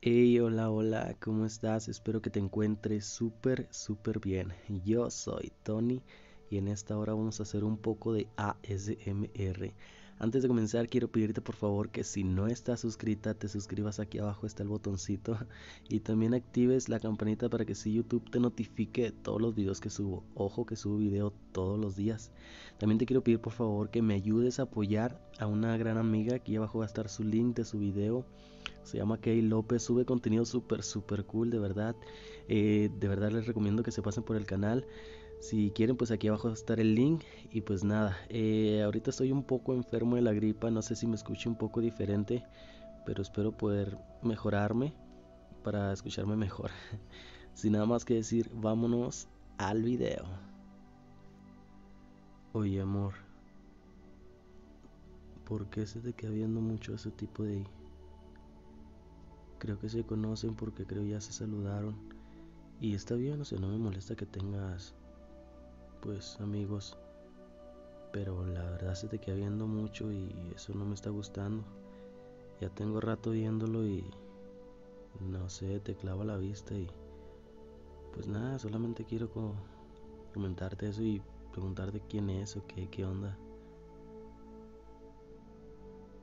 Hey, hola, hola, ¿cómo estás? Espero que te encuentres súper bien. Yo soy Tony y en esta hora vamos a hacer un poco de ASMR. Antes de comenzar quiero pedirte por favor que si no estás suscrita te suscribas. Aquí abajo está el botoncito y también actives la campanita para que si YouTube te notifique de todos los videos que subo. Ojo que subo video todos los días. También te quiero pedir por favor que me ayudes a apoyar a una gran amiga. Aquí abajo va a estar su link de su video. Se llama Kay López, sube contenido súper cool, de verdad. De verdad les recomiendo que se pasen por el canal. Si quieren, pues aquí abajo va a estar el link. Y pues nada, ahorita estoy un poco enfermo de la gripa. No sé si me escucho un poco diferente, pero espero poder mejorarme para escucharme mejor. Sin nada más que decir, vámonos al video. Oye amor, ¿por qué se te queda viendo mucho ese tipo de...? Creo que se conocen porque creo ya se saludaron. Y está bien, o sea, no me molesta que tengas, pues, amigos. Pero la verdad se te queda viendo mucho y eso no me está gustando. Ya tengo rato viéndolo y, no sé, te clava la vista y, pues nada, solamente quiero como comentarte eso y preguntarte quién es o qué onda.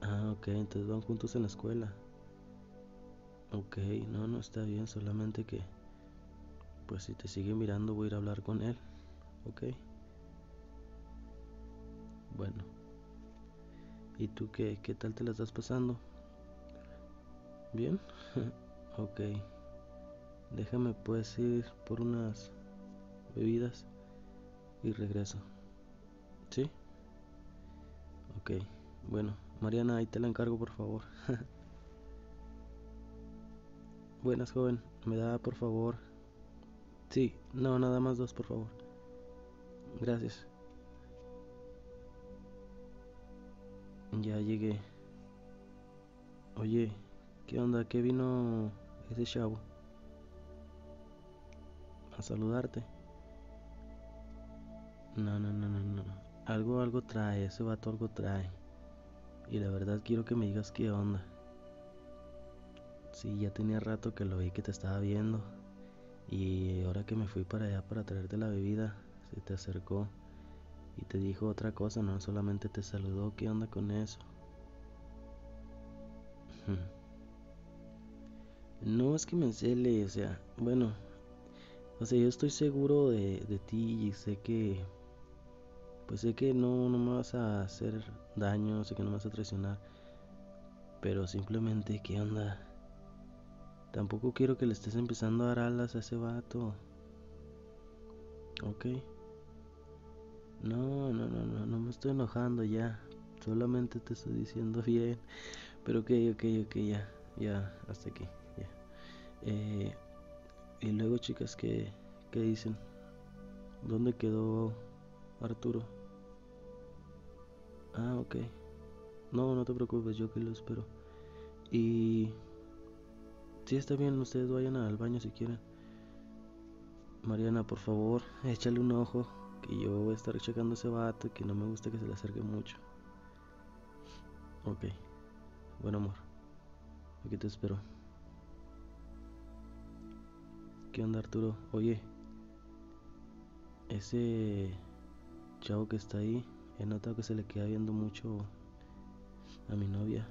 Ah, ok, entonces van juntos en la escuela. Ok, no está bien, solamente que pues si te sigue mirando voy a ir a hablar con él, ok. Bueno, ¿y tú qué tal te la estás pasando? ¿Bien? Ok, déjame pues ir por unas bebidas y regreso, ¿sí? Ok, bueno, Mariana, ahí te la encargo por favor. Buenas, joven, me da por favor. Sí, no, nada más dos por favor. Gracias. Ya llegué. Oye, ¿qué onda? ¿Qué vino ese chavo? A saludarte. No. Algo trae, ese vato algo trae. Y la verdad quiero que me digas qué onda. Sí, ya tenía rato que lo vi que te estaba viendo. Y ahora que me fui para allá para traerte la bebida, se te acercó y te dijo otra cosa, no solamente te saludó. ¿Qué onda con eso? No es que me encele, o sea, bueno, o sea, yo estoy seguro de ti y sé que, pues sé que no me vas a hacer daño, sé que no me vas a traicionar, pero simplemente, ¿qué onda? Tampoco quiero que le estés empezando a dar alas a ese vato. Ok. No me estoy enojando ya. Solamente te estoy diciendo bien. Pero ok, ya, hasta aquí, ya. Y luego chicas, ¿qué dicen? ¿Dónde quedó Arturo? Ah, ok. No te preocupes, yo que lo espero. Y... sí, está bien, ustedes vayan al baño si quieren. Mariana, por favor, échale un ojo, que yo voy a estar checando a ese vato, que no me gusta que se le acerque mucho. Ok, bueno amor, aquí te espero. ¿Qué onda Arturo? Oye, ese chavo que está ahí, he notado que se le queda viendo mucho a mi novia.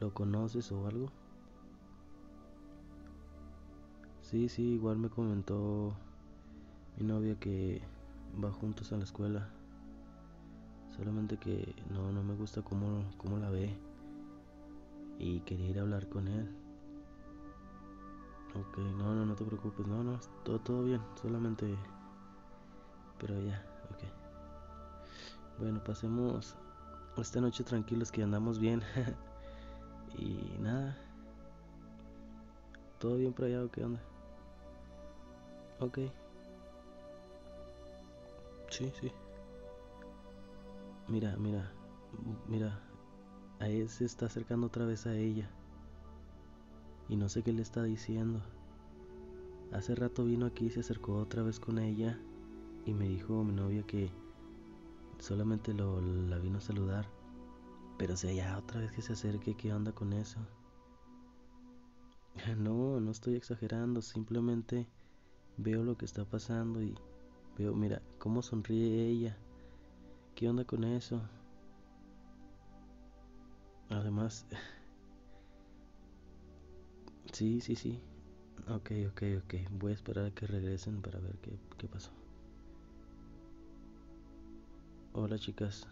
¿Lo conoces o algo? Sí, igual me comentó mi novia que va juntos a la escuela. Solamente que no me gusta cómo la ve. Y quería ir a hablar con él. Ok, no te preocupes. No, todo bien. Solamente... pero ya, ok. Bueno, pasemos esta noche tranquilos que andamos bien. Y nada, todo bien por allá, ¿qué onda? Ok, sí. Mira, a él se está acercando otra vez a ella. Y no sé qué le está diciendo. Hace rato vino aquí y se acercó otra vez con ella. Y me dijo mi novia que solamente la vino a saludar. Pero si allá otra vez que se acerque, ¿qué onda con eso? No, no estoy exagerando, simplemente veo lo que está pasando y veo, mira, cómo sonríe ella. ¿Qué onda con eso? Además, sí. Ok. Voy a esperar a que regresen para ver qué pasó. Hola, chicas.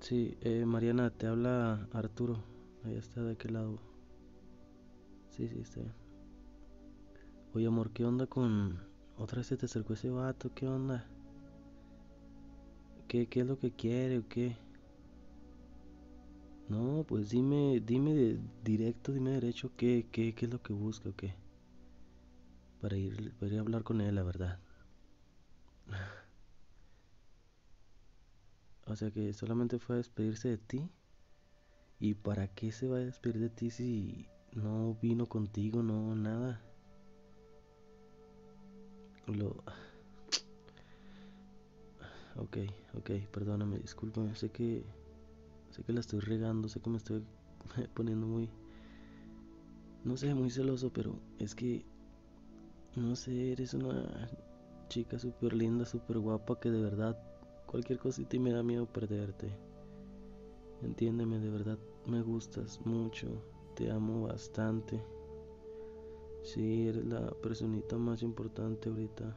Sí, Mariana, te habla Arturo. Ahí está de aquel lado. Sí, está bien. Oye, amor, ¿qué onda con...? Otra vez se te acercó ese vato, ¿qué onda? ¿Qué es lo que quiere o qué? No, pues dime directo, dime derecho qué es lo que busca o qué. Para ir a hablar con él, la verdad. O sea que solamente fue a despedirse de ti. ¿Y para qué se va a despedir de ti si no vino contigo, no, nada? Ok, perdóname, discúlpame, sé que la estoy regando, sé que me estoy poniendo muy, no sé, muy celoso, pero es que, no sé, eres una chica súper linda, súper guapa, que de verdad, cualquier cosita y me da miedo perderte. Entiéndeme, de verdad, me gustas mucho, te amo bastante. Sí, eres la personita más importante ahorita.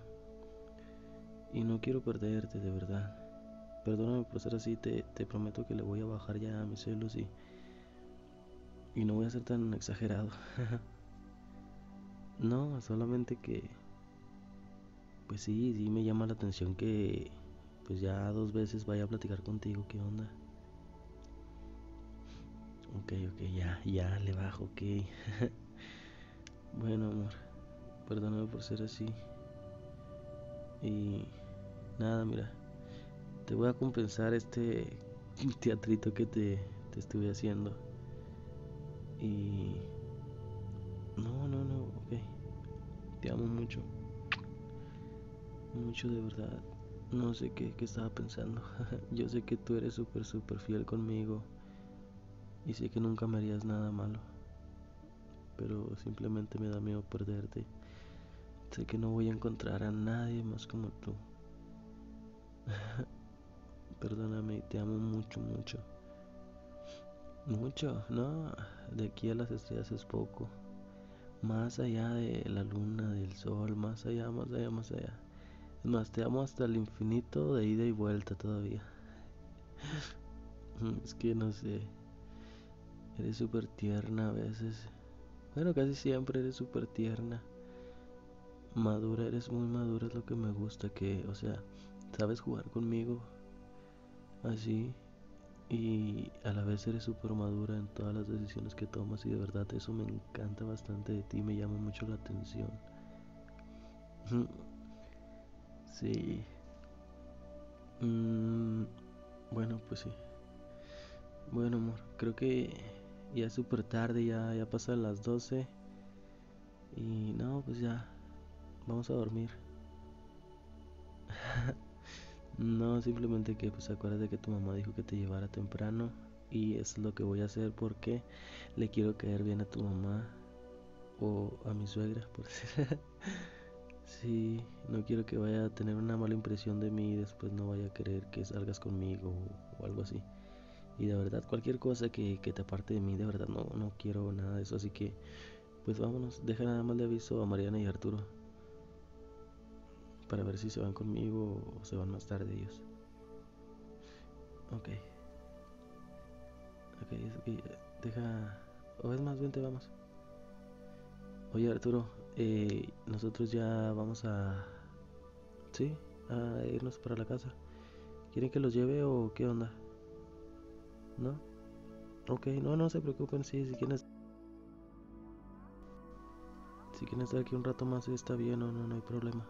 Y no quiero perderte, de verdad. Perdóname por ser así, te prometo que le voy a bajar ya a mis celos y no voy a ser tan exagerado. No, solamente que... Pues sí, me llama la atención que... Pues ya 2 veces vaya a platicar contigo, ¿qué onda? Ok, ya le bajo, ok. Bueno, amor, perdóname por ser así. Y nada, mira, te voy a compensar este teatrito que te estuve haciendo. Y... No, ok. Te amo mucho. Mucho, de verdad. No sé qué estaba pensando. Yo sé que tú eres súper fiel conmigo. Y sé que nunca me harías nada malo. Pero simplemente me da miedo perderte. Sé que no voy a encontrar a nadie más como tú. Perdóname, te amo mucho. Mucho, no. De aquí a las estrellas es poco. Más allá de la luna, del sol, más allá. Es más, te amo hasta el infinito de ida y vuelta todavía. Es que no sé. Eres súper tierna a veces. Bueno, casi siempre eres súper tierna. Madura, eres muy madura, es lo que me gusta, que, o sea, sabes jugar conmigo así y a la vez eres súper madura en todas las decisiones que tomas y de verdad eso me encanta bastante de ti, me llama mucho la atención. Sí. Bueno, pues sí. Bueno, amor, creo que ya es súper tarde, ya pasan las 12 y no, pues ya. Vamos a dormir. No, simplemente que pues acuérdate que tu mamá dijo que te llevara temprano. Y es lo que voy a hacer porque le quiero caer bien a tu mamá. O a mi suegra, por decir. Sí, no quiero que vaya a tener una mala impresión de mí y después no vaya a querer que salgas conmigo o algo así. Y de verdad, cualquier cosa que te aparte de mí, de verdad no quiero nada de eso. Así que, pues vámonos, deja nada más de aviso a Mariana y Arturo para ver si se van conmigo o se van más tarde ellos. Ok, deja... O es más, vente, vamos. Oye, Arturo, nosotros ya vamos a... ¿Sí? A irnos para la casa. ¿Quieren que los lleve o qué onda? ¿No? Ok, no se preocupen, sí, si quieren estar aquí un rato más está bien, no hay problema.